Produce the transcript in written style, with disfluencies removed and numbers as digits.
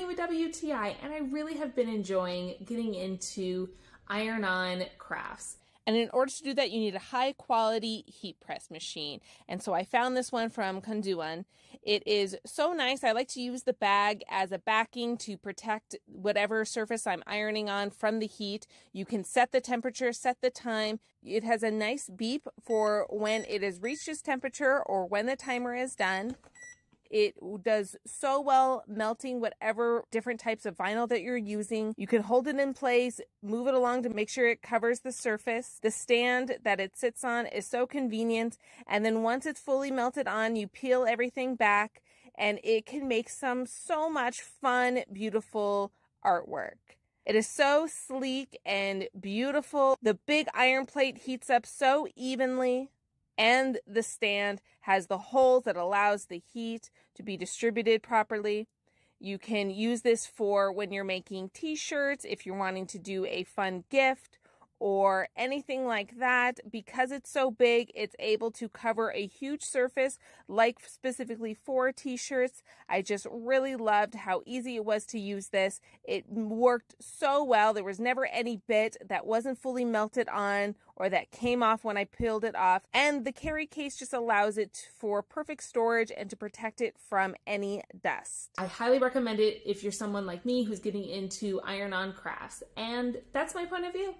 trading with WTI, and I really have been enjoying getting into iron-on crafts. And in order to do that, you need a high-quality heat press machine. And so I found this one from Konduone. It is so nice. I like to use the bag as a backing to protect whatever surface I'm ironing on from the heat. You can set the temperature, set the time. It has a nice beep for when it has reached its temperature or when the timer is done. It does so well melting whatever different types of vinyl that you're using. You can hold it in place, move it along to make sure it covers the surface. The stand that it sits on is so convenient. And then once it's fully melted on, you peel everything back and it can make so much fun, beautiful artwork. It is so sleek and beautiful. The big iron plate heats up so evenly. And the stand has the holes that allows the heat to be distributed properly. You can use this for when you're making t-shirts, if you're wanting to do a fun gift or anything like that. Because it's so big, it's able to cover a huge surface, like specifically for t-shirts. I just really loved how easy it was to use this. It worked so well. There was never any bit that wasn't fully melted on or that came off when I peeled it off. And the carry case just allows it for perfect storage and to protect it from any dust. I highly recommend it if you're someone like me who's getting into iron-on crafts. And that's my point of view.